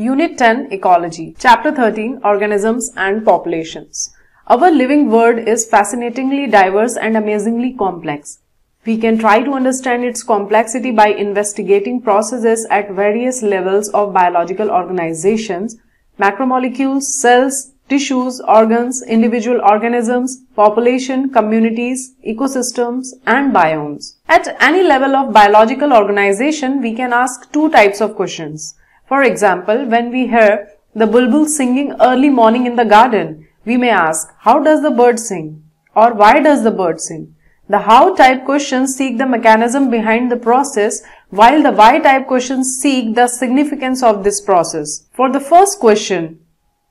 Unit 10 Ecology, Chapter 13 Organisms and Populations. Our living world is fascinatingly diverse and amazingly complex. We can try to understand its complexity by investigating processes at various levels of biological organizations, macromolecules, cells, tissues, organs, individual organisms, population, communities, ecosystems, and biomes. At any level of biological organization, we can ask two types of questions. For example, when we hear the bulbul singing early morning in the garden, we may ask, how does the bird sing? Or why does the bird sing? The how type questions seek the mechanism behind the process, while the why type questions seek the significance of this process. For the first question,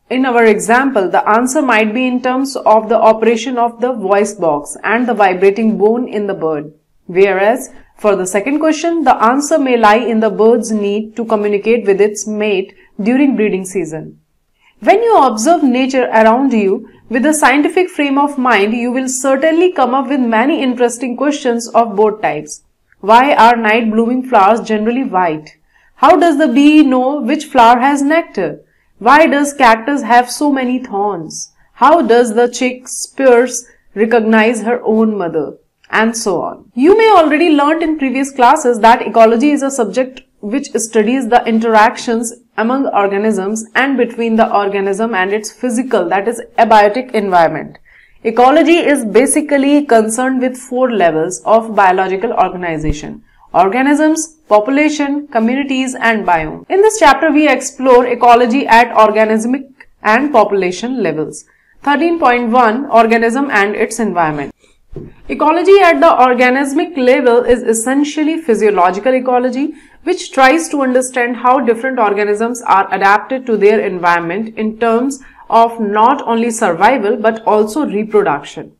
in our example, the answer might be in terms of the operation of the voice box and the vibrating bone in the bird. Whereas, for the second question, the answer may lie in the bird's need to communicate with its mate during breeding season. When you observe nature around you with a scientific frame of mind, you will certainly come up with many interesting questions of both types. Why are night blooming flowers generally white? How does the bee know which flower has nectar? Why does cactus have so many thorns? How does the chick sparrow recognize her own mother? And so on. You may already learnt in previous classes that ecology is a subject which studies the interactions among organisms and between the organism and its physical, that is, abiotic environment. Ecology is basically concerned with four levels of biological organization: organisms, population, communities, and biome. In this chapter, we explore ecology at organismic and population levels. 13.1 Organism and its environment. Ecology at the organismic level is essentially physiological ecology, which tries to understand how different organisms are adapted to their environment in terms of not only survival but also reproduction.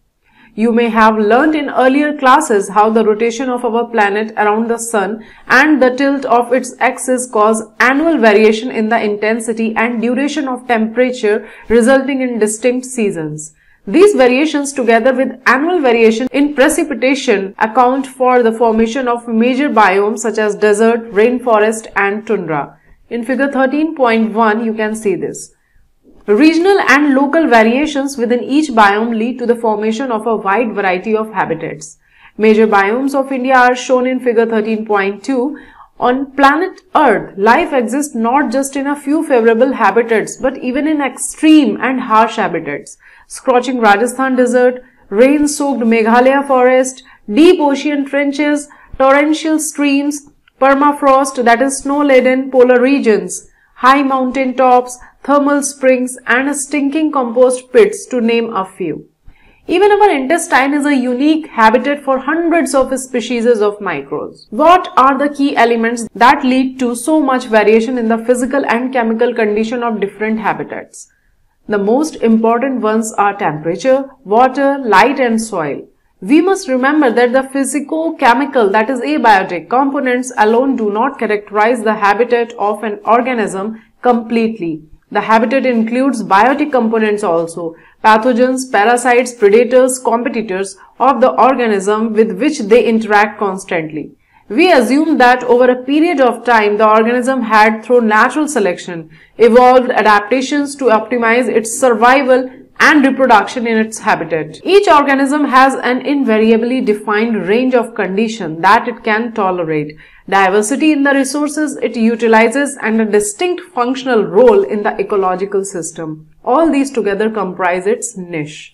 You may have learnt in earlier classes how the rotation of our planet around the sun and the tilt of its axis cause annual variation in the intensity and duration of temperature, resulting in distinct seasons. These variations, together with annual variation in precipitation, account for the formation of major biomes such as desert, rainforest, and tundra. In figure 13.1, you can see this. Regional and local variations within each biome lead to the formation of a wide variety of habitats. Major biomes of India are shown in figure 13.2. On planet Earth, life exists not just in a few favorable habitats, but even in extreme and harsh habitats. Scorching Rajasthan desert, rain-soaked Meghalaya forest, deep ocean trenches, torrential streams, permafrost, that is snow-laden polar regions, high mountain tops, thermal springs, and stinking compost pits, to name a few. Even our intestine is a unique habitat for hundreds of species of microbes. What are the key elements that lead to so much variation in the physical and chemical condition of different habitats? The most important ones are temperature, water, light, and soil. We must remember that the physico-chemical, that is abiotic, components alone do not characterize the habitat of an organism completely. The habitat includes biotic components also, pathogens, parasites, predators, competitors of the organism with which they interact constantly. We assume that over a period of time, the organism had, through natural selection, evolved adaptations to optimize its survival and reproduction in its habitat. Each organism has an invariably defined range of conditions that it can tolerate, diversity in the resources it utilizes, and a distinct functional role in the ecological system. All these together comprise its niche.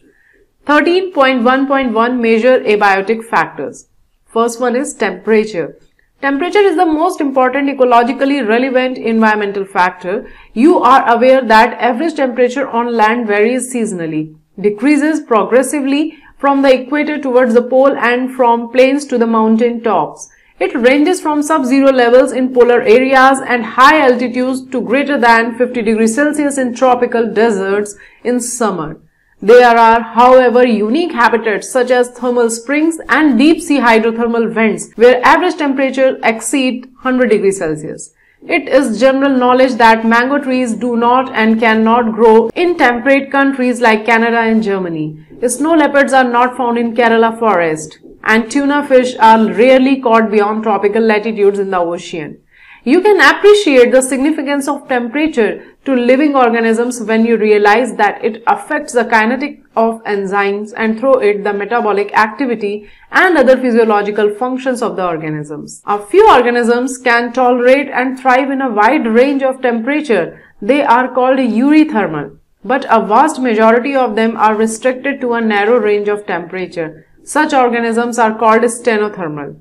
13.1.1 Major abiotic factors. First one is temperature. Temperature is the most important ecologically relevant environmental factor. You are aware that average temperature on land varies seasonally, decreases progressively from the equator towards the pole and from plains to the mountain tops. It ranges from sub-zero levels in polar areas and high altitudes to greater than 50 degrees Celsius in tropical deserts in summer. There are, however, unique habitats such as thermal springs and deep-sea hydrothermal vents where average temperature exceeds 100 degrees Celsius. It is general knowledge that mango trees do not and cannot grow in temperate countries like Canada and Germany. Snow leopards are not found in Kerala forest, and tuna fish are rarely caught beyond tropical latitudes in the ocean. You can appreciate the significance of temperature to living organisms when you realize that it affects the kinetic of enzymes and through it the metabolic activity and other physiological functions of the organisms. A few organisms can tolerate and thrive in a wide range of temperature. They are called eurythermal, but a vast majority of them are restricted to a narrow range of temperature. Such organisms are called stenothermal.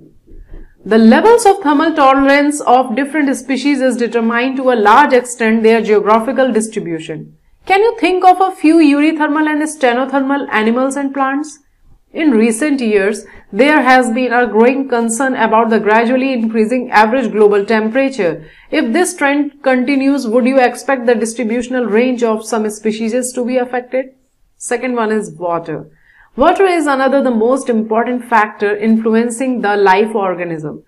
The levels of thermal tolerance of different species is determined to a large extent their geographical distribution. Can you think of a few eurythermal and stenothermal animals and plants? In recent years, there has been a growing concern about the gradually increasing average global temperature. If this trend continues, would you expect the distributional range of some species to be affected? Second one is water. Water is another the most important factor influencing the life organism.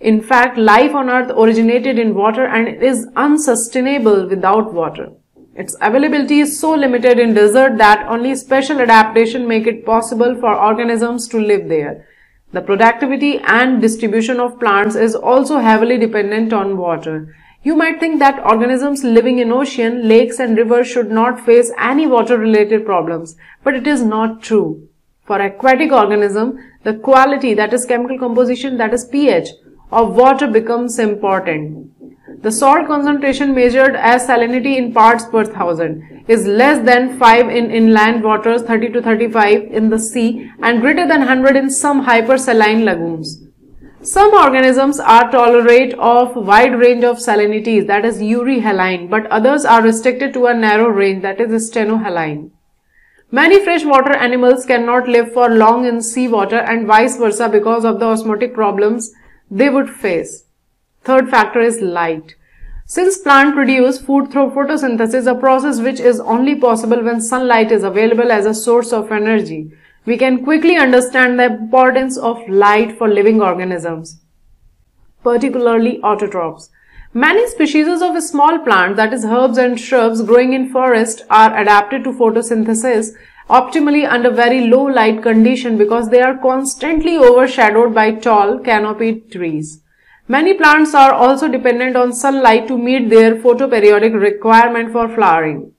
In fact, life on Earth originated in water and it is unsustainable without water. Its availability is so limited in desert that only special adaptation make it possible for organisms to live there. The productivity and distribution of plants is also heavily dependent on water. You might think that organisms living in ocean, lakes and rivers should not face any water-related problems, but it is not true. For aquatic organism, the quality, that is chemical composition, that is pH, of water becomes important. The salt concentration measured as salinity in parts per thousand is less than 5 in inland waters, 30 to 35 in the sea, and greater than 100 in some hypersaline lagoons. Some organisms are tolerant of wide range of salinities, that is euryhaline, but others are restricted to a narrow range, that is stenohaline. Many freshwater animals cannot live for long in seawater and vice versa because of the osmotic problems they would face. Third factor is light. Since plants produce food through photosynthesis, a process which is only possible when sunlight is available as a source of energy, we can quickly understand the importance of light for living organisms, particularly autotrophs. Many species of small plants, that is herbs and shrubs growing in forests, are adapted to photosynthesis optimally under very low light condition because they are constantly overshadowed by tall, canopied trees. Many plants are also dependent on sunlight to meet their photoperiodic requirement for flowering.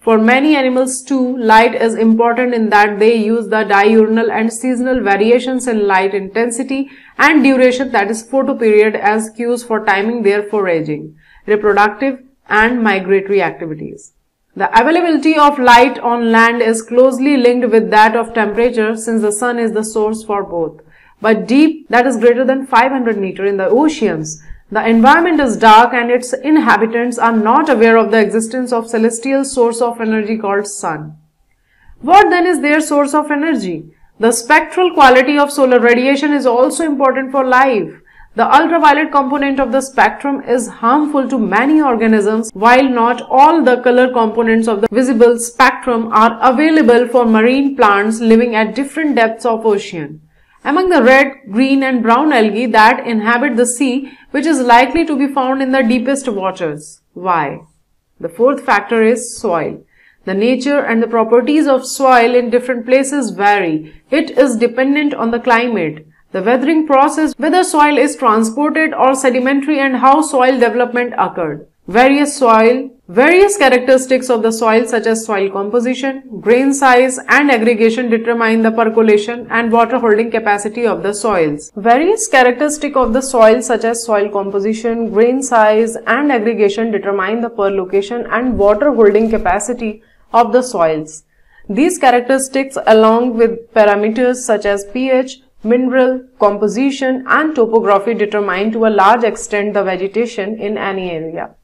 For many animals too, light is important in that they use the diurnal and seasonal variations in light intensity and duration, that is photoperiod, as cues for timing their foraging, reproductive and migratory activities. The availability of light on land is closely linked with that of temperature since the sun is the source for both. But deep, that is greater than 500 meters in the oceans, the environment is dark and its inhabitants are not aware of the existence of celestial source of energy called sun. What then is their source of energy? The spectral quality of solar radiation is also important for life. The ultraviolet component of the spectrum is harmful to many organisms, while not all the color components of the visible spectrum are available for marine plants living at different depths of ocean. Among the red, green and brown algae that inhabit the sea, which is likely to be found in the deepest waters. Why? The fourth factor is soil. The nature and the properties of soil in different places vary. It is dependent on the climate, the weathering process, whether soil is transported or sedimentary, and how soil development occurred. Various characteristics of the soil such as soil composition, grain size and aggregation determine the percolation and water holding capacity of the soils. Various characteristics of the soil such as soil composition, grain size and aggregation determine the percolation and water holding capacity of the soils. These characteristics, along with parameters such as pH, mineral composition and topography, determine to a large extent the vegetation in any area.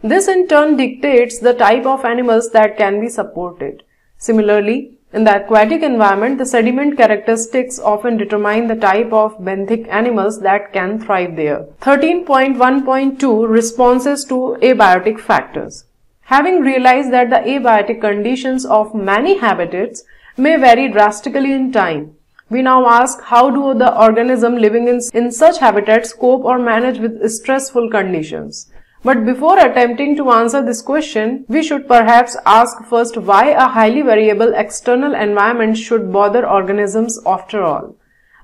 This in turn dictates the type of animals that can be supported. Similarly, in the aquatic environment, the sediment characteristics often determine the type of benthic animals that can thrive there. 13.1.2 Responses to abiotic factors. Having realized that the abiotic conditions of many habitats may vary drastically in time, we now ask how do the organisms living in such habitats cope or manage with stressful conditions. But before attempting to answer this question, we should perhaps ask first why a highly variable external environment should bother organisms after all.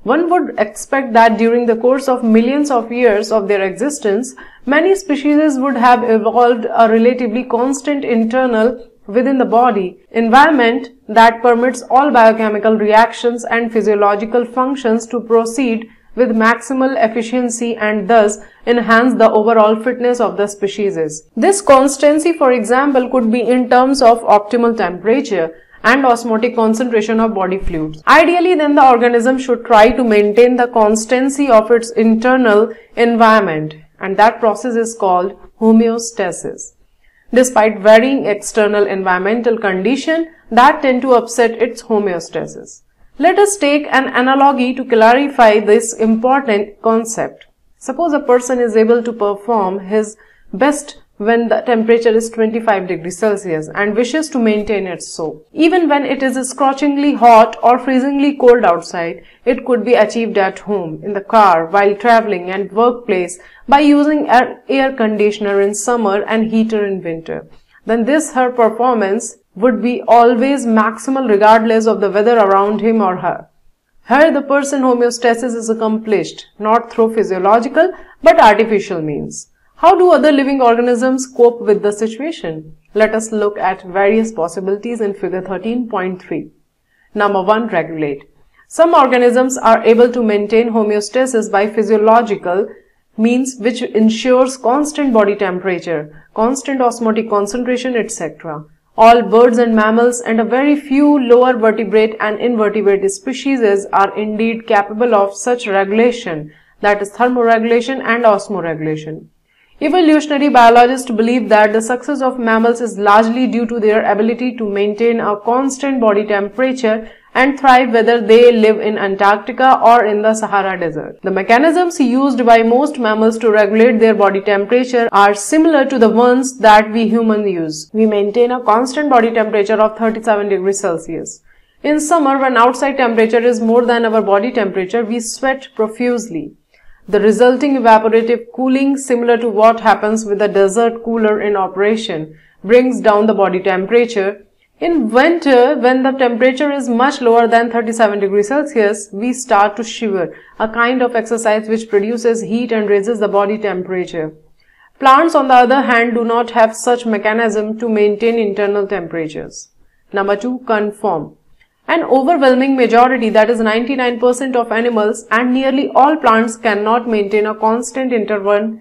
One would expect that during the course of millions of years of their existence, many species would have evolved a relatively constant internal within the body environment that permits all biochemical reactions and physiological functions to proceed with maximal efficiency and thus enhance the overall fitness of the species. This constancy, for example, could be in terms of optimal temperature and osmotic concentration of body fluids. Ideally, then the organism should try to maintain the constancy of its internal environment, and that process is called homeostasis. Despite varying external environmental conditions that tend to upset its homeostasis. Let us take an analogy to clarify this important concept. Suppose a person is able to perform his best when the temperature is 25 degrees Celsius and wishes to maintain it so. Even when it is scorchingly hot or freezingly cold outside, it could be achieved at home, in the car, while traveling and workplace by using an air conditioner in summer and heater in winter. Then her performance would be always maximal regardless of the weather around him or her. Here the person homeostasis is accomplished, not through physiological but artificial means. How do other living organisms cope with the situation? Let us look at various possibilities in figure 13.3. Number 1. Regulate. Some organisms are able to maintain homeostasis by physiological means which ensures constant body temperature, constant osmotic concentration, etc. All birds and mammals and a very few lower vertebrate and invertebrate species are indeed capable of such regulation, that is thermoregulation and osmoregulation. Evolutionary biologists believe that the success of mammals is largely due to their ability to maintain a constant body temperature and thrive whether they live in Antarctica or in the Sahara Desert. The mechanisms used by most mammals to regulate their body temperature are similar to the ones that we humans use. We maintain a constant body temperature of 37 degrees Celsius. In summer, when outside temperature is more than our body temperature, we sweat profusely. The resulting evaporative cooling, similar to what happens with a desert cooler in operation, brings down the body temperature. In winter, when the temperature is much lower than 37 degrees Celsius, we start to shiver, a kind of exercise which produces heat and raises the body temperature. Plants, on the other hand, do not have such mechanism to maintain internal temperatures. Number 2. Conform. An overwhelming majority, that is 99% of animals and nearly all plants, cannot maintain a constant internal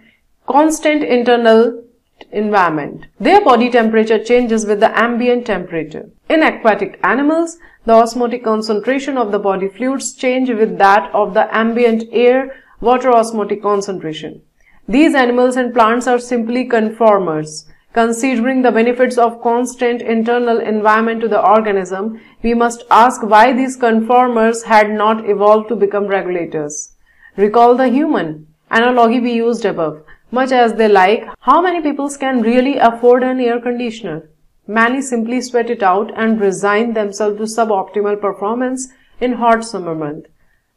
environment. Their body temperature changes with the ambient temperature. In aquatic animals, the osmotic concentration of the body fluids change with that of the ambient air, water osmotic concentration. These animals and plants are simply conformers. Considering the benefits of constant internal environment to the organism, we must ask why these conformers had not evolved to become regulators. Recall the human analogy we used above. Much as they like, how many people can really afford an air conditioner? Many simply sweat it out and resign themselves to suboptimal performance in hot summer month.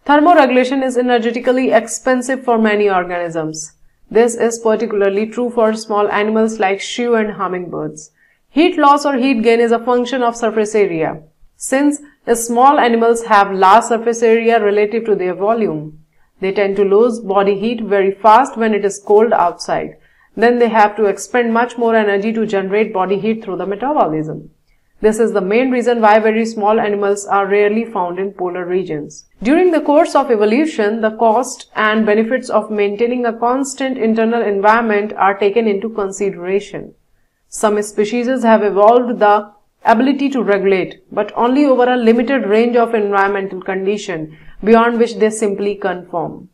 Thermoregulation is energetically expensive for many organisms. This is particularly true for small animals like shrew and hummingbirds. Heat loss or heat gain is a function of surface area, since small animals have large surface area relative to their volume. They tend to lose body heat very fast when it is cold outside. Then they have to expend much more energy to generate body heat through the metabolism. This is the main reason why very small animals are rarely found in polar regions. During the course of evolution, the cost and benefits of maintaining a constant internal environment are taken into consideration. Some species have evolved the ability to regulate, but only over a limited range of environmental conditions, beyond which they simply conform.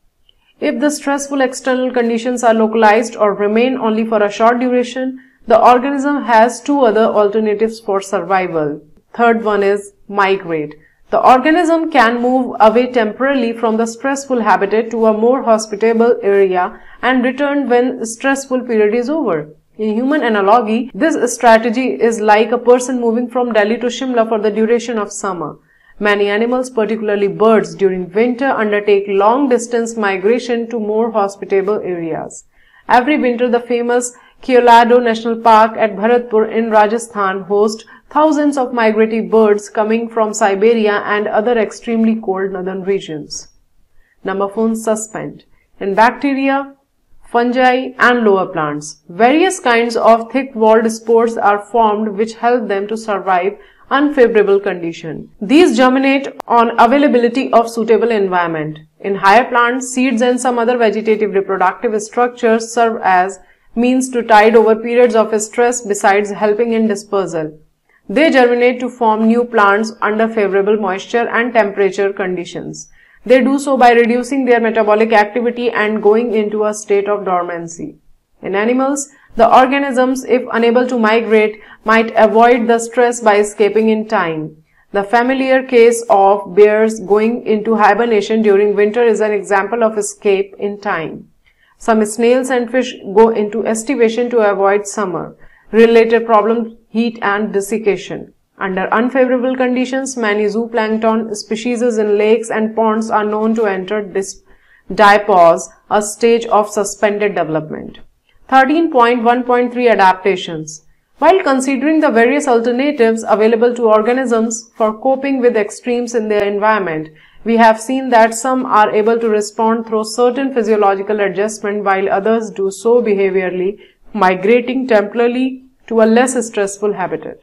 If the stressful external conditions are localized or remain only for a short duration, the organism has two other alternatives for survival. Third one is migrate. The organism can move away temporarily from the stressful habitat to a more hospitable area and return when stressful period is over. In human analogy, this strategy is like a person moving from Delhi to Shimla for the duration of summer. Many animals, particularly birds, during winter undertake long distance migration to more hospitable areas. Every winter, the famous Colorado National Park at Bharatpur in Rajasthan hosts thousands of migratory birds coming from Siberia and other extremely cold northern regions. Numberphone suspend. In bacteria, fungi and lower plants, various kinds of thick-walled spores are formed which help them to survive unfavorable condition. These germinate on availability of suitable environment. In higher plants, seeds and some other vegetative reproductive structures serve as means to tide over periods of stress besides helping in dispersal. They germinate to form new plants under favorable moisture and temperature conditions. They do so by reducing their metabolic activity and going into a state of dormancy. In animals, the organisms, if unable to migrate, might avoid the stress by escaping in time. The familiar case of bears going into hibernation during winter is an example of escape in time. Some snails and fish go into estivation to avoid summer. Related problems: heat and desiccation. Under unfavorable conditions, many zooplankton species in lakes and ponds are known to enter diapause, a stage of suspended development. 13.1.3 Adaptations. While considering the various alternatives available to organisms for coping with extremes in their environment, we have seen that some are able to respond through certain physiological adjustment while others do so behaviorally, migrating temporarily to a less stressful habitat.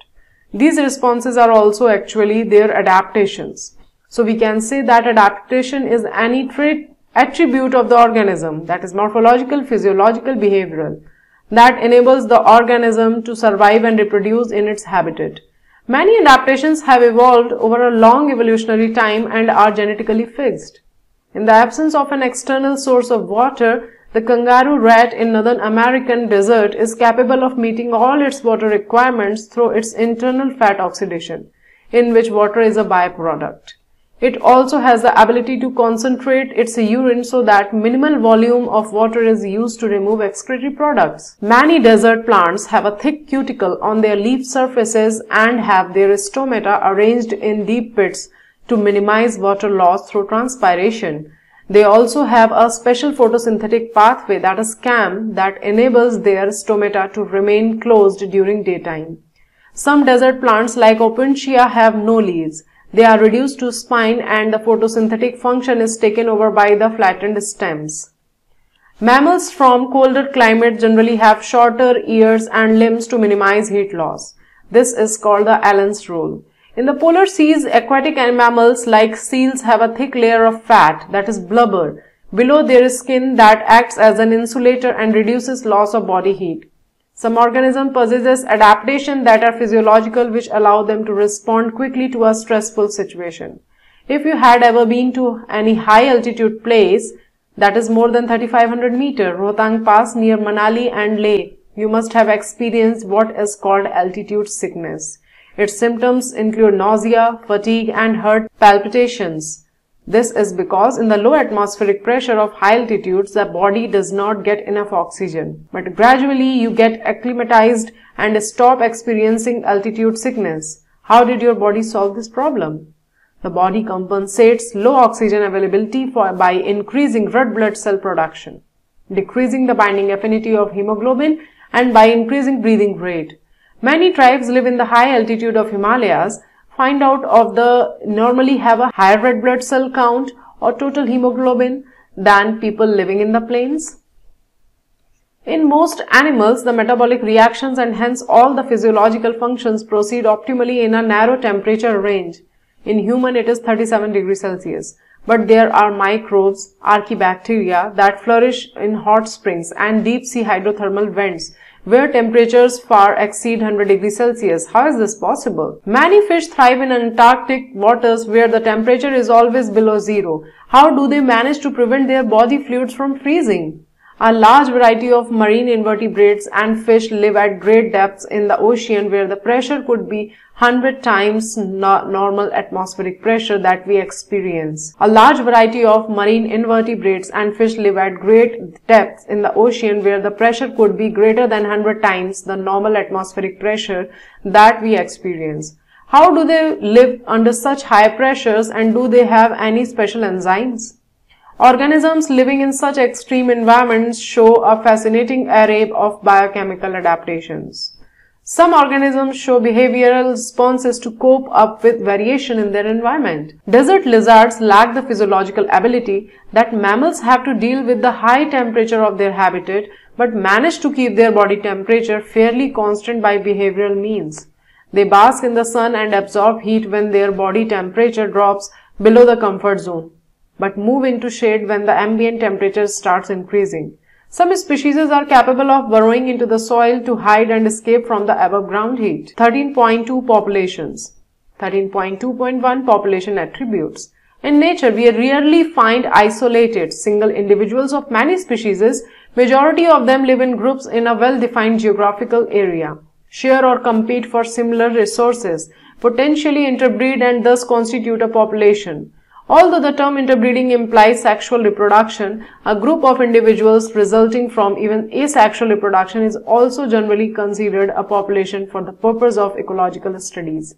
These responses are also actually their adaptations. So we can say that adaptation is any trait, attribute of the organism, that is morphological, physiological, behavioral, that enables the organism to survive and reproduce in its habitat. Many adaptations have evolved over a long evolutionary time and are genetically fixed. In the absence of an external source of water, the kangaroo rat in northern American desert is capable of meeting all its water requirements through its internal fat oxidation, in which water is a byproduct. It also has the ability to concentrate its urine so that minimal volume of water is used to remove excretory products. Many desert plants have a thick cuticle on their leaf surfaces and have their stomata arranged in deep pits to minimize water loss through transpiration. They also have a special photosynthetic pathway, that is CAM, that enables their stomata to remain closed during daytime. Some desert plants like Opuntia have no leaves. They are reduced to spine and the photosynthetic function is taken over by the flattened stems. Mammals from colder climates generally have shorter ears and limbs to minimize heat loss. This is called the Allen's rule. In the polar seas, aquatic mammals like seals have a thick layer of fat, that is blubber, below their skin that acts as an insulator and reduces loss of body heat. Some organisms possess adaptations that are physiological, which allow them to respond quickly to a stressful situation. If you had ever been to any high altitude place, that is more than 3500 meter, Rohtang Pass near Manali and Leh, you must have experienced what is called altitude sickness. Its symptoms include nausea, fatigue and heart palpitations. This is because in the low atmospheric pressure of high altitudes, the body does not get enough oxygen. But gradually you get acclimatized and stop experiencing altitude sickness. How did your body solve this problem? The body compensates low oxygen availability by increasing red blood cell production, decreasing the binding affinity of hemoglobin, and by increasing breathing rate. Many tribes live in the high altitude of Himalayas, find out of the normally have a higher red blood cell count or total hemoglobin than people living in the plains. In most animals, the metabolic reactions and hence all the physiological functions proceed optimally in a narrow temperature range. In human, it is 37 degrees Celsius. But there are microbes, archaebacteria, that flourish in hot springs and deep sea hydrothermal vents, where temperatures far exceed 100 degrees Celsius. How is this possible? Many fish thrive in Antarctic waters where the temperature is always below zero. How do they manage to prevent their body fluids from freezing? A large variety of marine invertebrates and fish live at great depths in the ocean where the pressure could be 100 times normal atmospheric pressure that we experience. A large variety of marine invertebrates and fish live at great depths in the ocean where the pressure could be greater than 100 times the normal atmospheric pressure that we experience. How do they live under such high pressures and do they have any special enzymes? Organisms living in such extreme environments show a fascinating array of biochemical adaptations. Some organisms show behavioral responses to cope up with variation in their environment. Desert lizards lack the physiological ability that mammals have to deal with the high temperature of their habitat, but manage to keep their body temperature fairly constant by behavioral means. They bask in the sun and absorb heat when their body temperature drops below the comfort zone, but move into shade when the ambient temperature starts increasing. Some species are capable of burrowing into the soil to hide and escape from the above ground heat. 13.2 Populations. 13.2.1 Population Attributes. In nature, we rarely find isolated single individuals of many species. Majority of them live in groups in a well-defined geographical area, share or compete for similar resources, potentially interbreed and thus constitute a population. Although the term interbreeding implies sexual reproduction, a group of individuals resulting from even asexual reproduction is also generally considered a population for the purpose of ecological studies.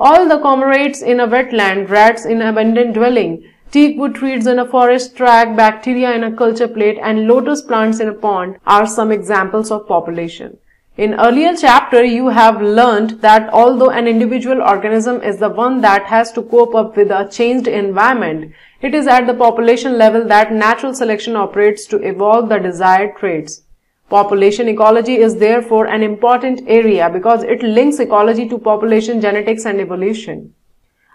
All the cormorants in a wetland, rats in abandoned dwelling, teakwood trees in a forest tract, bacteria in a culture plate, and lotus plants in a pond are some examples of population. In earlier chapter, you have learned that although an individual organism is the one that has to cope up with a changed environment, it is at the population level that natural selection operates to evolve the desired traits. Population ecology is therefore an important area because it links ecology to population genetics and evolution.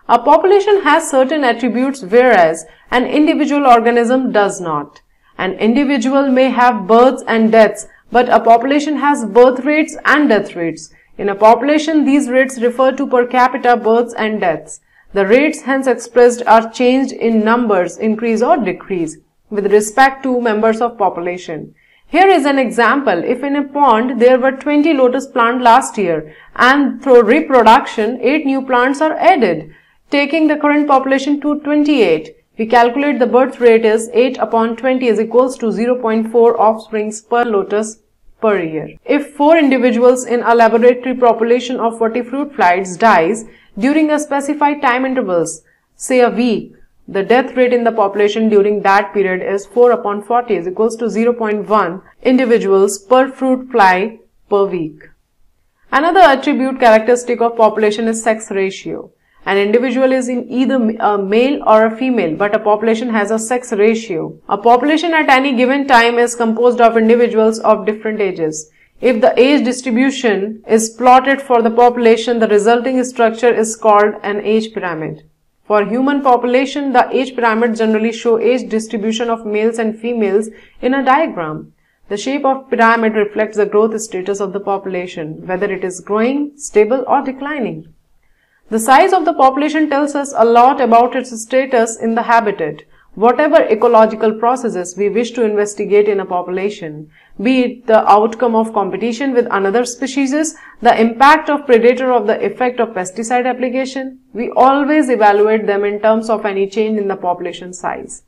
A population has certain attributes whereas an individual organism does not. An individual may have births and deaths, but a population has birth rates and death rates. In a population, these rates refer to per capita births and deaths. The rates hence expressed are changed in numbers, increase or decrease, with respect to members of population. Here is an example. If in a pond there were 20 lotus plants last year and through reproduction, 8 new plants are added, taking the current population to 28. We calculate the birth rate is 8 upon 20 is equals to 0.4 offsprings per lotus per year. If 4 individuals in a laboratory population of 40 fruit flies dies during a specified time intervals, say a week, the death rate in the population during that period is 4 upon 40 is equals to 0.1 individuals per fruit fly per week. Another attribute characteristic of population is sex ratio. An individual is in either a male or a female, but a population has a sex ratio. A population at any given time is composed of individuals of different ages. If the age distribution is plotted for the population, the resulting structure is called an age pyramid. For human population, the age pyramids generally show age distribution of males and females in a diagram. The shape of pyramid reflects the growth status of the population, whether it is growing, stable, or declining. The size of the population tells us a lot about its status in the habitat. Whatever ecological processes we wish to investigate in a population, be it the outcome of competition with another species, the impact of predator or the effect of pesticide application, we always evaluate them in terms of any change in the population size.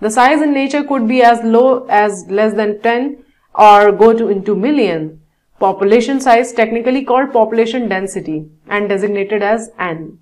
The size in nature could be as low as less than 10 or into million. Population size, technically called population density and designated as N,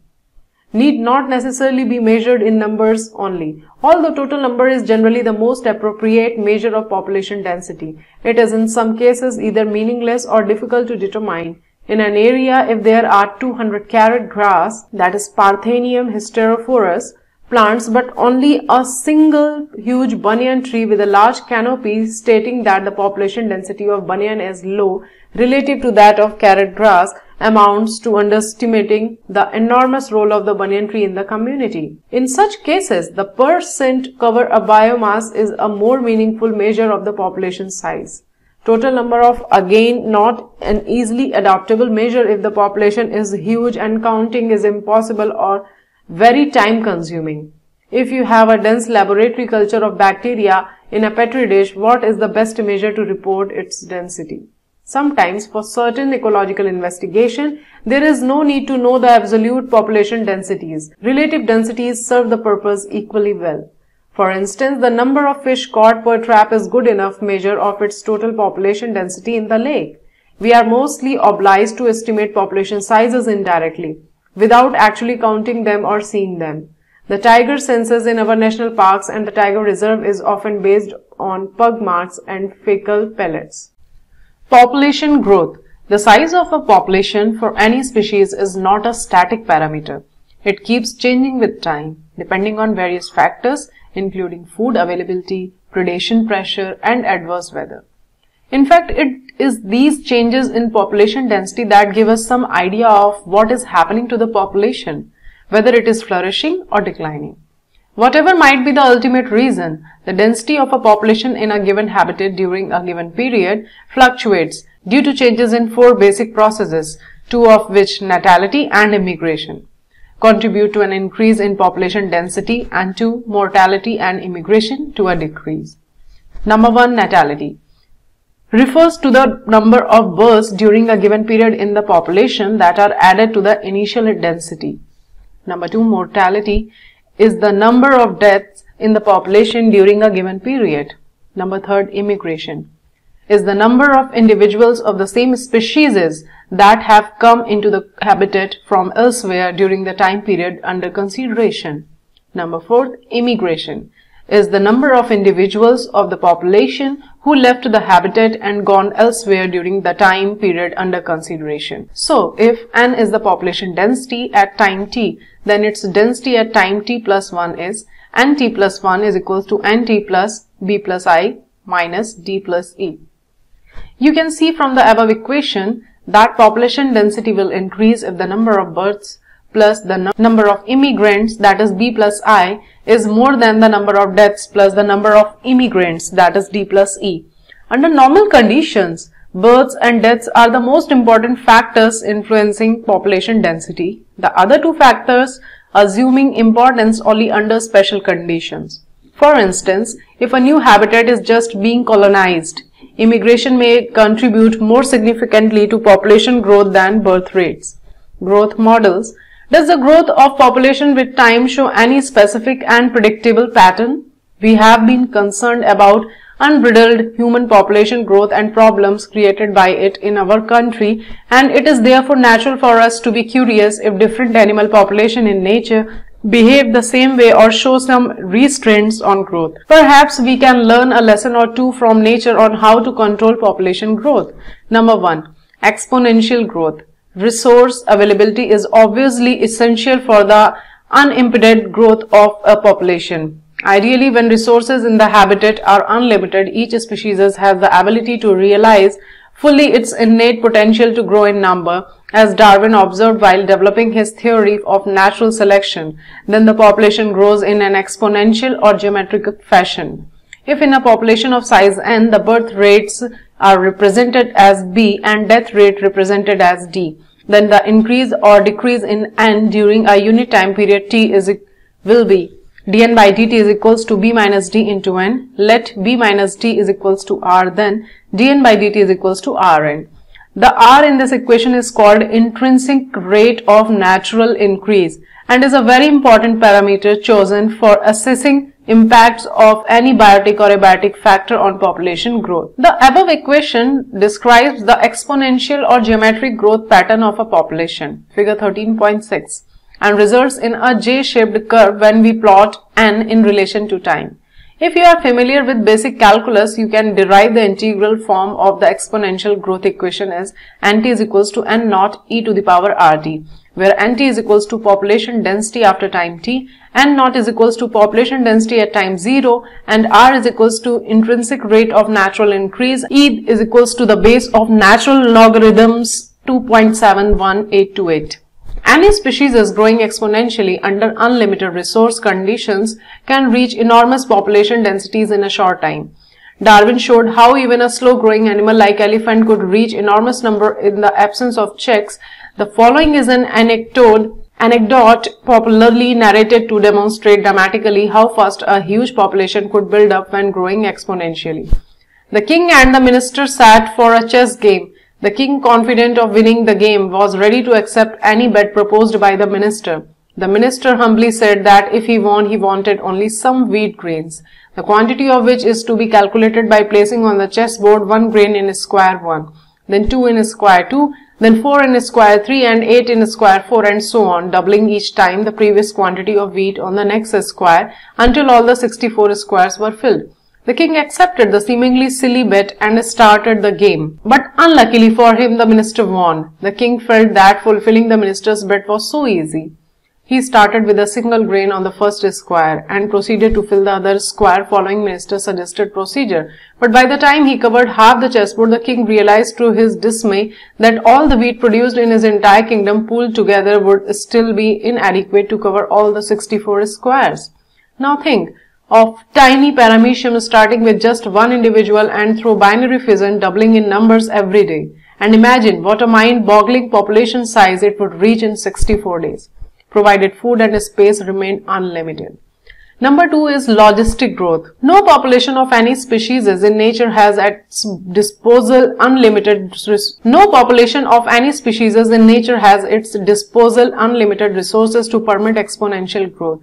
need not necessarily be measured in numbers only. Although total number is generally the most appropriate measure of population density, it is in some cases either meaningless or difficult to determine. In an area, if there are 200 carat grass, that is Parthenium hysterophorus, plants, but only a single huge banyan tree with a large canopy, stating that the population density of banyan is low relative to that of carrot grass amounts to underestimating the enormous role of the banyan tree in the community. In such cases, the percent cover of biomass is a more meaningful measure of the population size. Total number of, again, not an easily adaptable measure if the population is huge and counting is impossible or very time consuming. If you have a dense laboratory culture of bacteria in a petri dish, what is the best measure to report its density? Sometimes, for certain ecological investigation, there is no need to know the absolute population densities. Relative densities serve the purpose equally well. For instance, the number of fish caught per trap is good enough measure of its total population density in the lake. We are mostly obliged to estimate population sizes indirectly, without actually counting them or seeing them. The tiger census in our national parks and the tiger reserve is often based on pug marks and fecal pellets. Population growth. The size of a population for any species is not a static parameter. It keeps changing with time, depending on various factors including food availability, predation pressure, and adverse weather. In fact, it is these changes in population density that give us some idea of what is happening to the population, whether it is flourishing or declining. Whatever might be the ultimate reason, the density of a population in a given habitat during a given period fluctuates due to changes in four basic processes, two of which, natality and immigration, contribute to an increase in population density, and two, mortality and immigration, to a decrease. Number one, natality refers to the number of births during a given period in the population that are added to the initial density. Number two, mortality is the number of deaths in the population during a given period. Number third, immigration is the number of individuals of the same species that have come into the habitat from elsewhere during the time period under consideration. Number fourth, immigration is the number of individuals of the population who left the habitat and gone elsewhere during the time period under consideration. So, if n is the population density at time t, then its density at time t plus 1 is nt plus 1 is equals to nt plus b plus I minus d plus e. You can see from the above equation that population density will increase if the number of births plus the number of immigrants, that is b plus I, is more than the number of deaths plus the number of immigrants, that is d plus e. Under normal conditions, births and deaths are the most important factors influencing population density. The other two factors assuming importance only under special conditions. For instance, if a new habitat is just being colonized, immigration may contribute more significantly to population growth than birth rates. Growth models. Does the growth of population with time show any specific and predictable pattern? We have been concerned about unbridled human population growth and problems created by it in our country, and it is therefore natural for us to be curious if different animal population in nature behave the same way or show some restraints on growth. Perhaps we can learn a lesson or two from nature on how to control population growth. Number one, exponential growth. Resource availability is obviously essential for the unimpeded growth of a population. Ideally, when resources in the habitat are unlimited, each species has the ability to realize fully its innate potential to grow in number, as Darwin observed while developing his theory of natural selection. Then the population grows in an exponential or geometric fashion. If in a population of size n, the birth rates are represented as b and death rate represented as d, then the increase or decrease in n during a unit time period t will be dn by dt is equals to b minus d into n. Let b minus d is equals to r, then dn by dt is equals to rn. The r in this equation is called intrinsic rate of natural increase and is a very important parameter chosen for assessing impacts of any biotic or abiotic factor on population growth. The above equation describes the exponential or geometric growth pattern of a population, figure 13.6, and results in a J-shaped curve when we plot n in relation to time. If you are familiar with basic calculus, you can derive the integral form of the exponential growth equation as nt is equals to n naught e to the power rt, where nt is equals to population density after time t, n naught is equals to population density at time 0, and r is equals to intrinsic rate of natural increase, e is equals to the base of natural logarithms 2.71828. Any species is growing exponentially under unlimited resource conditions can reach enormous population densities in a short time. Darwin showed how even a slow-growing animal like elephant could reach enormous number in the absence of checks. The following is an anecdote popularly narrated to demonstrate dramatically how fast a huge population could build up when growing exponentially. The king and the minister sat for a chess game. The king, confident of winning the game, was ready to accept any bet proposed by the minister. The minister humbly said that if he won, he wanted only some wheat grains, the quantity of which is to be calculated by placing on the chessboard 1 grain in square 1, then 2 in square 2, then 4 in square 3 and 8 in square 4 and so on, doubling each time the previous quantity of wheat on the next square until all the 64 squares were filled. The king accepted the seemingly silly bet and started the game. But unluckily for him, the minister won. The king felt that fulfilling the minister's bet was so easy. He started with a single grain on the first square and proceeded to fill the other square following minister's suggested procedure. But by the time he covered half the chessboard, the king realized to his dismay that all the wheat produced in his entire kingdom pooled together would still be inadequate to cover all the 64 squares. Now think of tiny paramecium starting with just one individual and through binary fission doubling in numbers every day. And imagine what a mind-boggling population size it would reach in 64 days. Provided food and space remain unlimited. Number 2 is logistic growth. No population of any species in nature has at its disposal unlimited resources to permit exponential growth.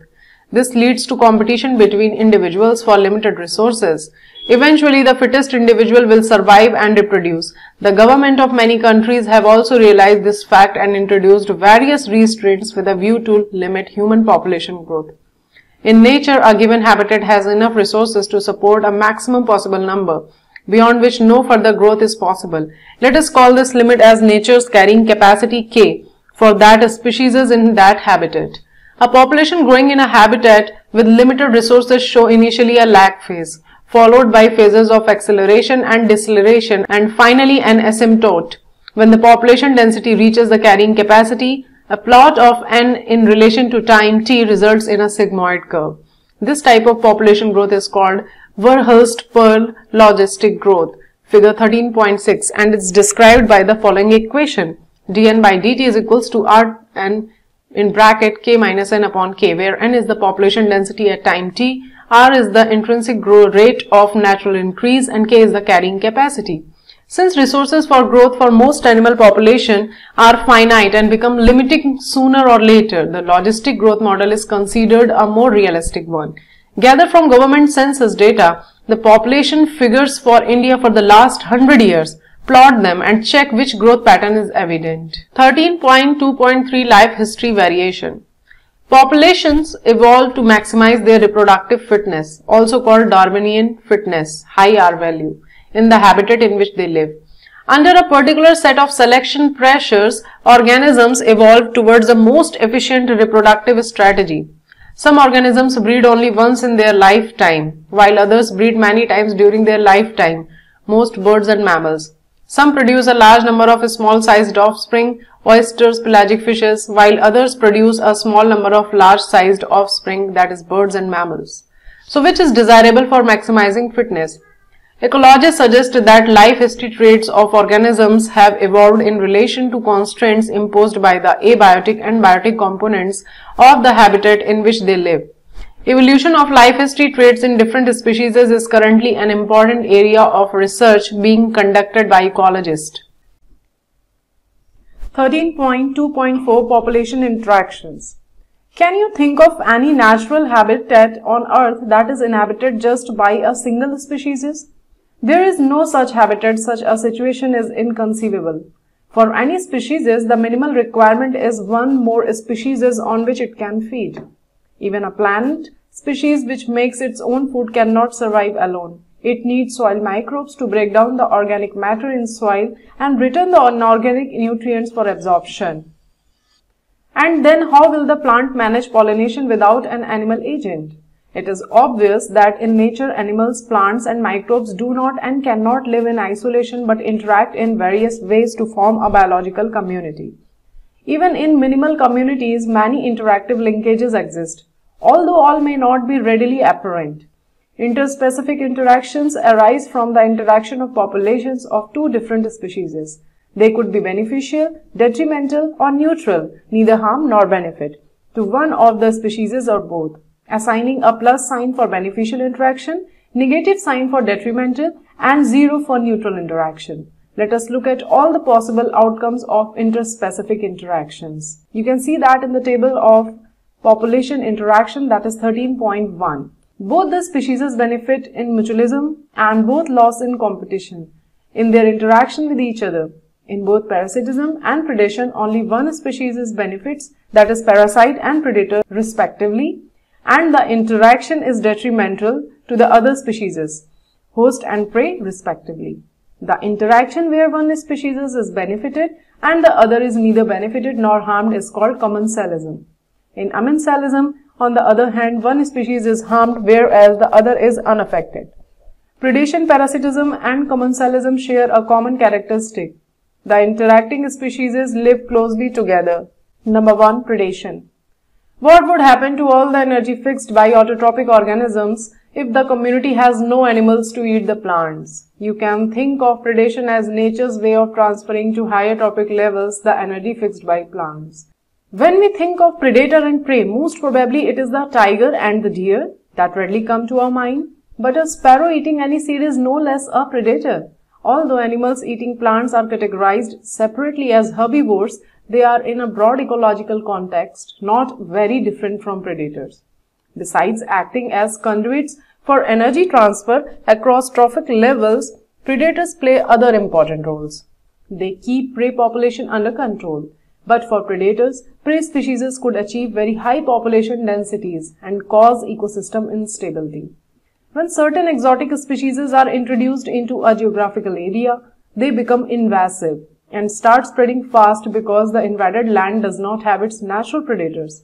This leads to competition between individuals for limited resources. Eventually, the fittest individual will survive and reproduce. The government of many countries have also realized this fact and introduced various restraints with a view to limit human population growth. In nature, a given habitat has enough resources to support a maximum possible number, beyond which no further growth is possible. Let us call this limit as nature's carrying capacity K for that species in that habitat. A population growing in a habitat with limited resources shows initially a lag phase, followed by phases of acceleration and deceleration, and finally an asymptote. When the population density reaches the carrying capacity, a plot of n in relation to time t results in a sigmoid curve. This type of population growth is called Verhulst-Perl logistic growth, figure 13.6, and it's described by the following equation. dn by dt is equals to Rn in bracket k minus n upon k, where n is the population density at time t, R is the intrinsic growth rate of natural increase, and K is the carrying capacity. Since resources for growth for most animal population are finite and become limiting sooner or later, the logistic growth model is considered a more realistic one. Gathered from government census data, the population figures for India for the last 100 years, plot them and check which growth pattern is evident. 13.2.3 Life History Variation. Populations evolve to maximize their reproductive fitness, also called Darwinian fitness, high R value, in the habitat in which they live. Under a particular set of selection pressures, organisms evolve towards the most efficient reproductive strategy. Some organisms breed only once in their lifetime, while others breed many times during their lifetime, most birds and mammals. Some produce a large number of small-sized offspring, oysters, pelagic fishes, while others produce a small number of large-sized offspring, that is birds and mammals. So which is desirable for maximizing fitness? Ecologists suggest that life history traits of organisms have evolved in relation to constraints imposed by the abiotic and biotic components of the habitat in which they live. Evolution of life history traits in different species is currently an important area of research being conducted by ecologists. 13.2.4 Population Interactions. Can you think of any natural habitat on Earth that is inhabited just by a single species? There is no such habitat. Such a situation is inconceivable. For any species, the minimal requirement is one more species on which it can feed. Even a plant species which makes its own food cannot survive alone. It needs soil microbes to break down the organic matter in soil and return the inorganic nutrients for absorption. And then how will the plant manage pollination without an animal agent? It is obvious that in nature, animals, plants and microbes do not and cannot live in isolation but interact in various ways to form a biological community. Even in minimal communities, many interactive linkages exist, although all may not be readily apparent. Interspecific interactions arise from the interaction of populations of two different species. They could be beneficial, detrimental, or neutral, neither harm nor benefit, to one of the species or both, assigning a plus sign for beneficial interaction, negative sign for detrimental, and zero for neutral interaction. Let us look at all the possible outcomes of interspecific interactions. You can see that in the table of population interaction, that is 13.1. Both the species benefit in mutualism and both loss in competition in their interaction with each other. In both parasitism and predation, only one species benefits, that is parasite and predator respectively, and the interaction is detrimental to the other species, host and prey respectively. The interaction where one species is benefited and the other is neither benefited nor harmed is called commensalism. In commensalism, on the other hand, one species is harmed whereas the other is unaffected. Predation, parasitism and commensalism share a common characteristic. The interacting species live closely together. Number 1. Predation. What would happen to all the energy fixed by autotrophic organisms if the community has no animals to eat the plants? You can think of predation as nature's way of transferring to higher trophic levels the energy fixed by plants. When we think of predator and prey, most probably it is the tiger and the deer that readily come to our mind. But a sparrow eating any seed is no less a predator. Although animals eating plants are categorized separately as herbivores, they are in a broad ecological context, not very different from predators. Besides acting as conduits for energy transfer across trophic levels, predators play other important roles. They keep prey population under control. But for predators, prey species could achieve very high population densities and cause ecosystem instability. When certain exotic species are introduced into a geographical area, they become invasive and start spreading fast because the invaded land does not have its natural predators.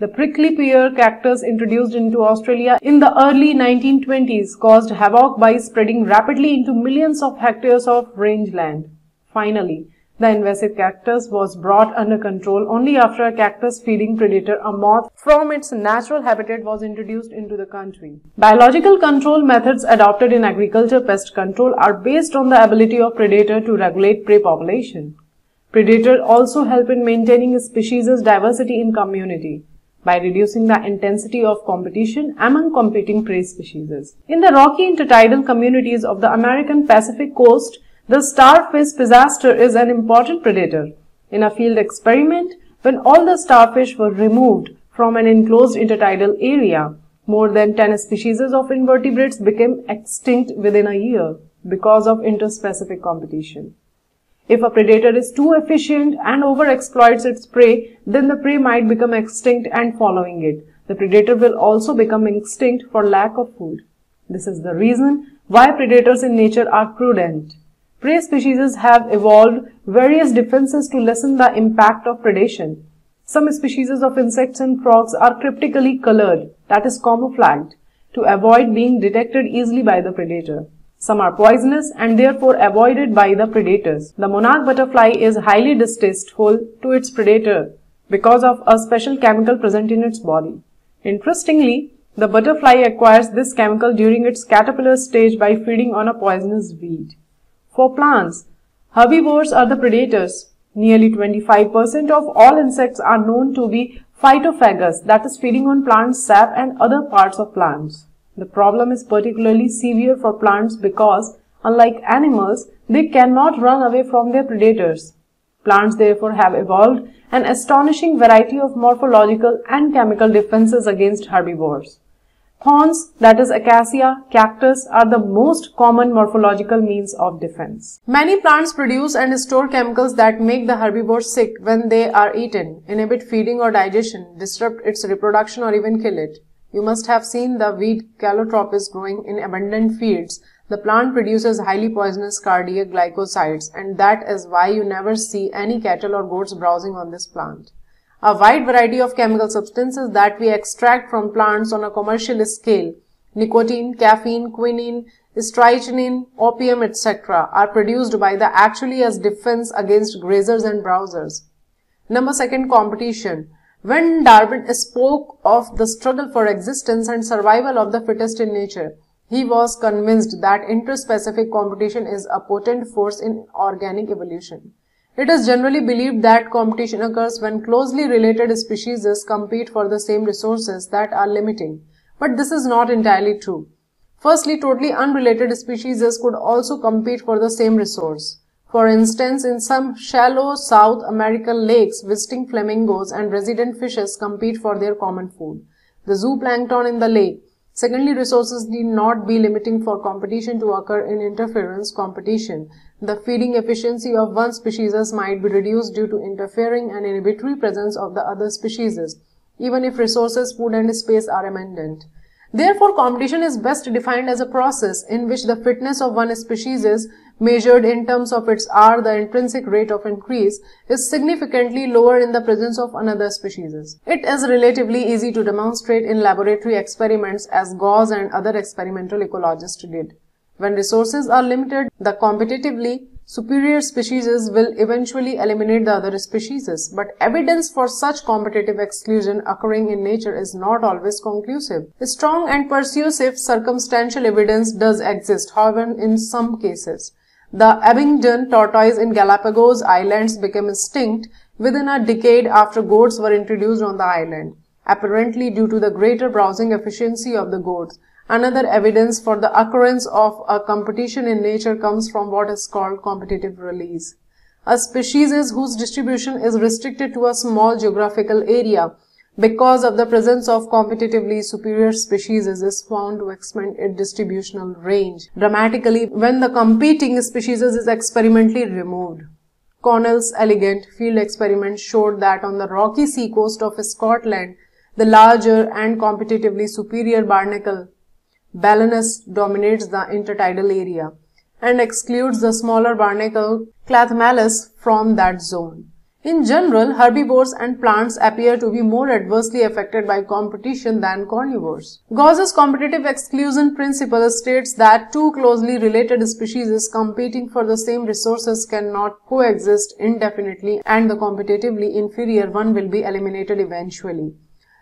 The prickly pear cactus introduced into Australia in the early 1920s caused havoc by spreading rapidly into millions of hectares of rangeland. Finally, the invasive cactus was brought under control only after a cactus-feeding predator, a moth, from its natural habitat was introduced into the country. Biological control methods adopted in agriculture pest control are based on the ability of predator to regulate prey population. Predators also help in maintaining species diversity in community by reducing the intensity of competition among competing prey species. In the rocky intertidal communities of the American Pacific coast, the starfish disaster is an important predator. In a field experiment, when all the starfish were removed from an enclosed intertidal area, more than 10 species of invertebrates became extinct within a year because of interspecific competition. If a predator is too efficient and overexploits its prey, then the prey might become extinct and following it. The predator will also become extinct for lack of food. This is the reason why predators in nature are prudent. Prey species have evolved various defenses to lessen the impact of predation. Some species of insects and frogs are cryptically colored, that is camouflaged, to avoid being detected easily by the predator. Some are poisonous and therefore avoided by the predators. The monarch butterfly is highly distasteful to its predator because of a special chemical present in its body. Interestingly, the butterfly acquires this chemical during its caterpillar stage by feeding on a poisonous weed. For plants, herbivores are the predators. Nearly 25% of all insects are known to be phytophagous, that is feeding on plant sap and other parts of plants. The problem is particularly severe for plants because, unlike animals, they cannot run away from their predators. Plants therefore have evolved an astonishing variety of morphological and chemical defenses against herbivores. Thorns, that is acacia, cactus, are the most common morphological means of defense. Many plants produce and store chemicals that make the herbivore sick when they are eaten, inhibit feeding or digestion, disrupt its reproduction or even kill it. You must have seen the weed calotropis growing in abundant fields. The plant produces highly poisonous cardiac glycosides, and that is why you never see any cattle or goats browsing on this plant. A wide variety of chemical substances that we extract from plants on a commercial scale, nicotine, caffeine, quinine, strychnine, opium, etc., are produced by the actually as defense against grazers and browsers. Number 2, competition. When Darwin spoke of the struggle for existence and survival of the fittest in nature, he was convinced that interspecific competition is a potent force in organic evolution. It is generally believed that competition occurs when closely related species compete for the same resources that are limiting. But this is not entirely true. Firstly, totally unrelated species could also compete for the same resource. For instance, in some shallow South American lakes, visiting flamingos and resident fishes compete for their common food, the zooplankton in the lake. Secondly, resources need not be limiting for competition to occur in interference competition. The feeding efficiency of one species might be reduced due to interfering and inhibitory presence of the other species, even if resources, food and space are abundant. Therefore, competition is best defined as a process in which the fitness of one species is measured in terms of its R, the intrinsic rate of increase, is significantly lower in the presence of another species. It is relatively easy to demonstrate in laboratory experiments, as Gauss and other experimental ecologists did. When resources are limited, the competitively superior species will eventually eliminate the other species, but evidence for such competitive exclusion occurring in nature is not always conclusive. Strong and persuasive circumstantial evidence does exist, however, in some cases. The Abingdon tortoise in Galapagos Islands became extinct within a decade after goats were introduced on the island, apparently due to the greater browsing efficiency of the goats. Another evidence for the occurrence of a competition in nature comes from what is called competitive release. A species whose distribution is restricted to a small geographical area because of the presence of competitively superior species is found to expand its distributional range dramatically when the competing species is experimentally removed. Connell's elegant field experiment showed that on the rocky sea coast of Scotland, the larger and competitively superior barnacle Balanus dominates the intertidal area and excludes the smaller barnacle Clathmallus from that zone. In general, herbivores and plants appear to be more adversely affected by competition than carnivores. Gauss's competitive exclusion principle states that two closely related species competing for the same resources cannot coexist indefinitely, and the competitively inferior one will be eliminated eventually.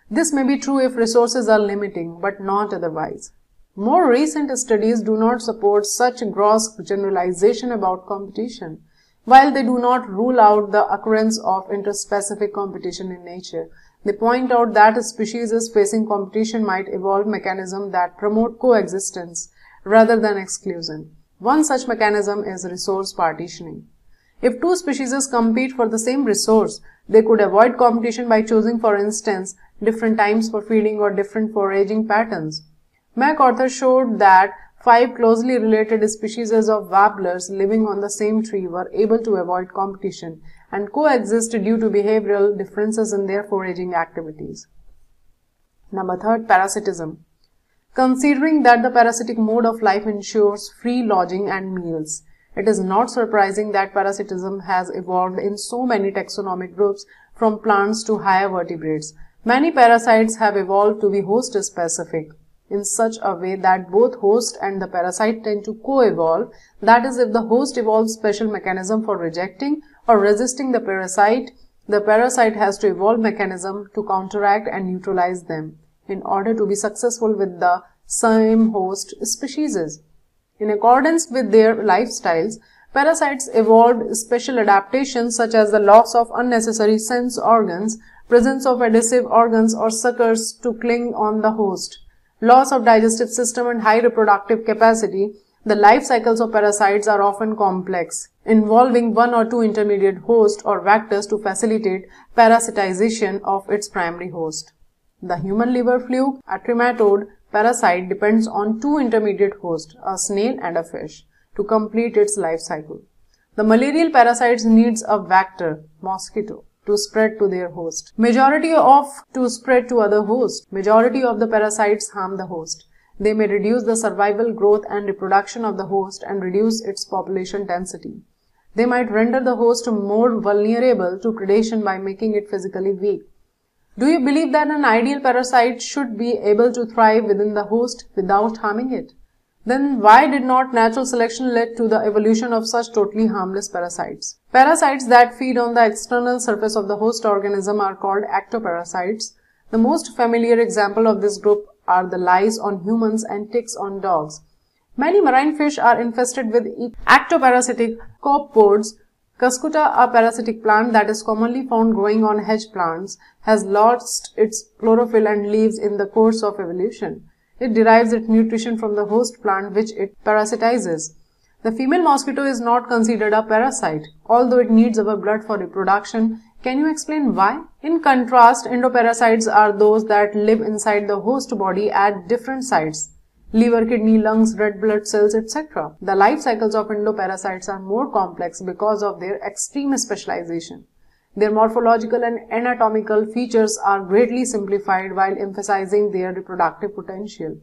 This may be true if resources are limiting, but not otherwise. More recent studies do not support such gross generalization about competition, while they do not rule out the occurrence of interspecific competition in nature. They point out that species facing competition might evolve mechanisms that promote coexistence rather than exclusion. One such mechanism is resource partitioning. If two species compete for the same resource, they could avoid competition by choosing, for instance, different times for feeding or different foraging patterns. MacArthur showed that 5 closely related species of warblers living on the same tree were able to avoid competition and coexist due to behavioral differences in their foraging activities. Number 3, parasitism. Considering that the parasitic mode of life ensures free lodging and meals, it is not surprising that parasitism has evolved in so many taxonomic groups, from plants to higher vertebrates. Many parasites have evolved to be host-specific in such a way that both host and the parasite tend to co-evolve, that is, if the host evolves special mechanism for rejecting or resisting the parasite has to evolve mechanism to counteract and neutralize them in order to be successful with the same host species. In accordance with their lifestyles, parasites evolved special adaptations such as the loss of unnecessary sense organs, presence of adhesive organs or suckers to cling on the host, loss of digestive system and high reproductive capacity. The life cycles of parasites are often complex, involving one or two intermediate hosts or vectors to facilitate parasitization of its primary host. The human liver fluke, a trematode parasite, depends on two intermediate hosts, a snail and a fish, to complete its life cycle. The malarial parasite needs a vector, mosquito, to spread to their host. Majority of the parasites harm the host. They may reduce the survival, growth and reproduction of the host and reduce its population density. They might render the host more vulnerable to predation by making it physically weak. Do you believe that an ideal parasite should be able to thrive within the host without harming it? Then why did not natural selection lead to the evolution of such totally harmless parasites? Parasites that feed on the external surface of the host organism are called ectoparasites. The most familiar example of this group are the lice on humans and ticks on dogs. Many marine fish are infested with ectoparasitic copepods. Cuscuta, a parasitic plant that is commonly found growing on hedge plants, has lost its chlorophyll and leaves in the course of evolution. It derives its nutrition from the host plant which it parasitizes. The female mosquito is not considered a parasite, although it needs our blood for reproduction. Can you explain why? In contrast, endoparasites are those that live inside the host body at different sites: liver, kidney, lungs, red blood cells, etc. The life cycles of endoparasites are more complex because of their extreme specialization. Their morphological and anatomical features are greatly simplified while emphasizing their reproductive potential.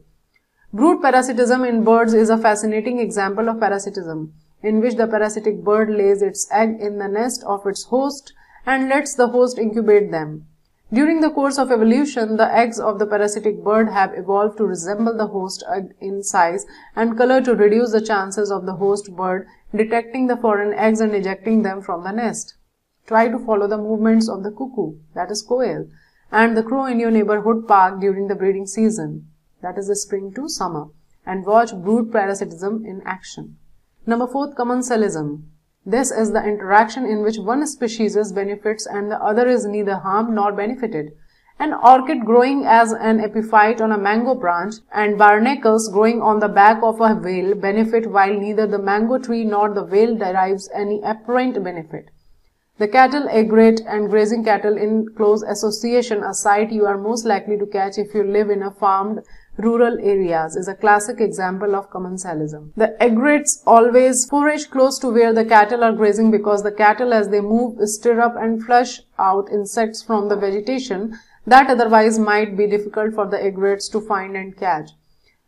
Brood parasitism in birds is a fascinating example of parasitism, in which the parasitic bird lays its egg in the nest of its host and lets the host incubate them. During the course of evolution, the eggs of the parasitic bird have evolved to resemble the host egg in size and color to reduce the chances of the host bird detecting the foreign eggs and ejecting them from the nest. Try to follow the movements of the cuckoo, that is quail, and the crow in your neighborhood park during the breeding season, that is the spring to summer, and watch brood parasitism in action. Number 4, commensalism. This is the interaction in which one species benefits and the other is neither harmed nor benefited. An orchid growing as an epiphyte on a mango branch and barnacles growing on the back of a whale benefit while neither the mango tree nor the whale derives any apparent benefit. The cattle agate and grazing cattle in close association, a sight you are most likely to catch if you live in a farmed rural areas, is a classic example of commensalism. The agrates always forage close to where the cattle are grazing because the cattle, as they move, stir up and flush out insects from the vegetation that otherwise might be difficult for the agrates to find and catch.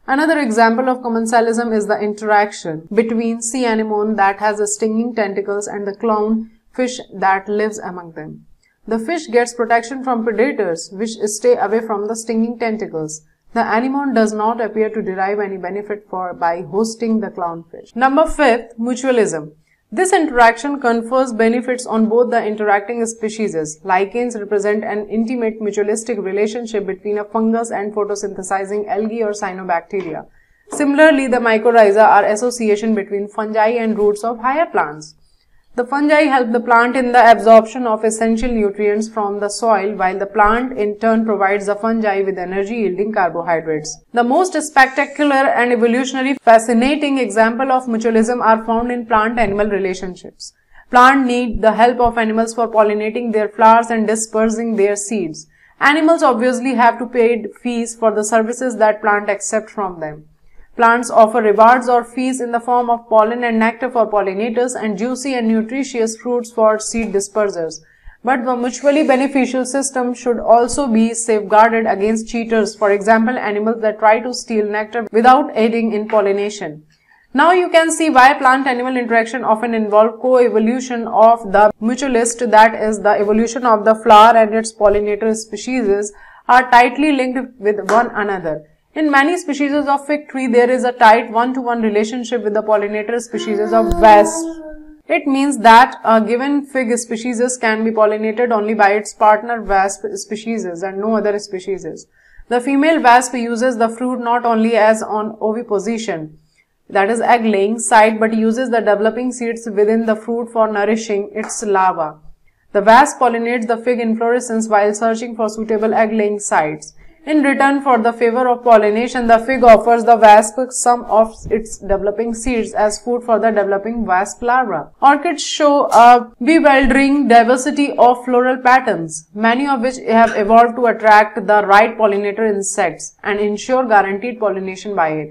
Another example of commensalism is the interaction between sea anemone that has stinging tentacles and the clown fish that lives among them. The fish gets protection from predators, which stay away from the stinging tentacles. The anemone does not appear to derive any benefit by hosting the clownfish. Number 5, mutualism. This interaction confers benefits on both the interacting species. Lichens represent an intimate mutualistic relationship between a fungus and photosynthesizing algae or cyanobacteria. Similarly, the mycorrhiza are association between fungi and roots of higher plants. The fungi help the plant in the absorption of essential nutrients from the soil, while the plant in turn provides the fungi with energy-yielding carbohydrates. The most spectacular and evolutionary fascinating example of mutualism are found in plant-animal relationships. Plants need the help of animals for pollinating their flowers and dispersing their seeds. Animals obviously have to pay fees for the services that plants accept from them. Plants offer rewards or fees in the form of pollen and nectar for pollinators and juicy and nutritious fruits for seed dispersers. But the mutually beneficial system should also be safeguarded against cheaters, for example, animals that try to steal nectar without aiding in pollination. Now you can see why plant-animal interaction often involves co-evolution of the mutualist, that is, the evolution of the flower and its pollinator species, are tightly linked with one another. In many species of fig tree, there is a tight one-to-one relationship with the pollinator species of wasp. It means that a given fig species can be pollinated only by its partner wasp species and no other species. The female wasp uses the fruit not only as an oviposition, that is egg-laying site, but uses the developing seeds within the fruit for nourishing its larva. The wasp pollinates the fig inflorescence while searching for suitable egg-laying sites. In return for the favor of pollination, the fig offers the wasp some of its developing seeds as food for the developing wasp larva. Orchids show a bewildering diversity of floral patterns, many of which have evolved to attract the right pollinator insects and ensure guaranteed pollination by it.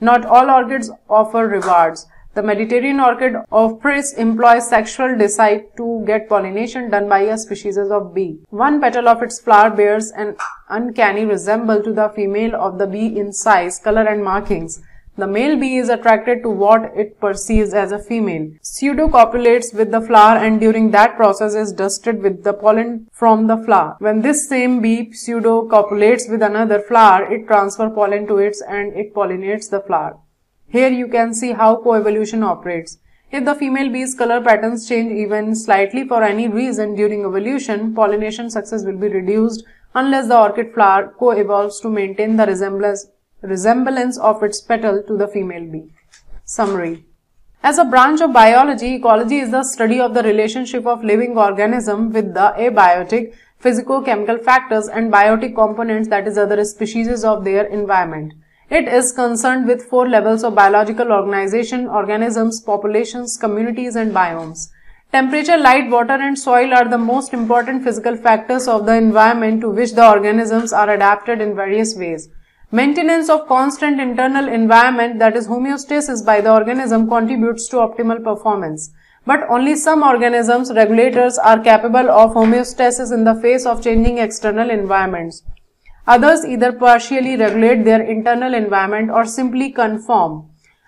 Not all orchids offer rewards. The Mediterranean orchid of Pris employs sexual deceit to get pollination done by a species of bee. One petal of its flower bears an uncanny resemblance to the female of the bee in size, color and markings. The male bee is attracted to what it perceives as a female, pseudocopulates with the flower, and during that process is dusted with the pollen from the flower. When this same bee pseudocopulates with another flower, it transfers pollen to it and it pollinates the flower. Here you can see how coevolution operates. If the female bee's color patterns change even slightly for any reason during evolution, pollination success will be reduced unless the orchid flower co-evolves to maintain the resemblance of its petal to the female bee. Summary. As a branch of biology, ecology is the study of the relationship of living organisms with the abiotic, physico-chemical factors and biotic components, that is other species of their environment. It is concerned with 4 levels of biological organization: organisms, populations, communities, and biomes. Temperature, light, water, and soil are the most important physical factors of the environment to which the organisms are adapted in various ways. Maintenance of constant internal environment, that is homeostasis, by the organism contributes to optimal performance. But only some organisms regulators are capable of homeostasis in the face of changing external environments. Others either partially regulate their internal environment or simply conform.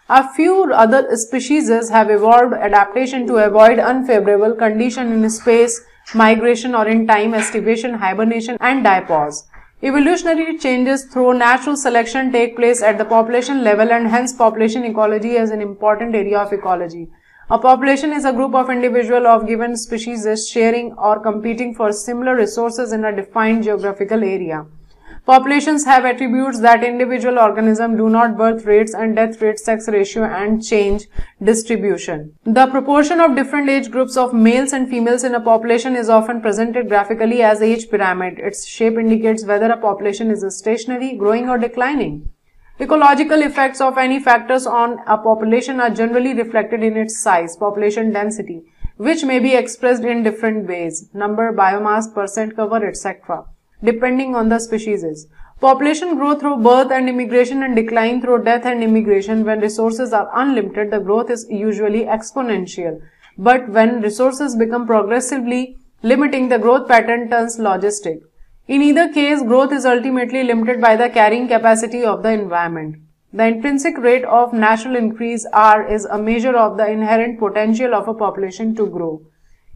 A few other species have evolved adaptation to avoid unfavorable conditions in space, migration or in time, estivation, hibernation and diapause. Evolutionary changes through natural selection take place at the population level, and hence population ecology is an important area of ecology. A population is a group of individuals of given species sharing or competing for similar resources in a defined geographical area. Populations have attributes that individual organisms do not: birth rates and death rates, sex ratio and change distribution. The proportion of different age groups of males and females in a population is often presented graphically as age pyramid. Its shape indicates whether a population is stationary, growing or declining. Ecological effects of any factors on a population are generally reflected in its size, population density, which may be expressed in different ways: number, biomass, percent cover, etc., depending on the species. Population grow through birth and immigration and decline through death and immigration. When resources are unlimited, the growth is usually exponential. But when resources become progressively limiting, the growth pattern turns logistic. In either case, growth is ultimately limited by the carrying capacity of the environment. The intrinsic rate of natural increase, R, is a measure of the inherent potential of a population to grow.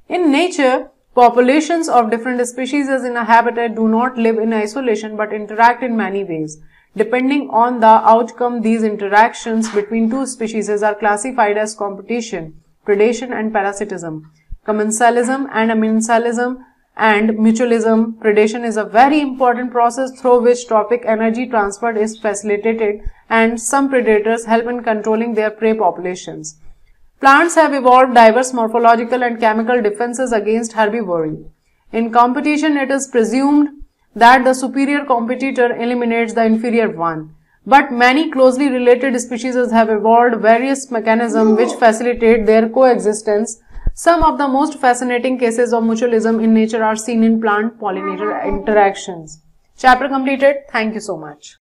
In nature, populations of different species in a habitat do not live in isolation but interact in many ways. Depending on the outcome, these interactions between two species are classified as competition, predation and parasitism, commensalism and amensalism, and mutualism. Predation is a very important process through which trophic energy transfer is facilitated, and some predators help in controlling their prey populations. Plants have evolved diverse morphological and chemical defenses against herbivory. In competition, it is presumed that the superior competitor eliminates the inferior one. But many closely related species have evolved various mechanisms which facilitate their coexistence. Some of the most fascinating cases of mutualism in nature are seen in plant-pollinator interactions. Chapter completed. Thank you so much.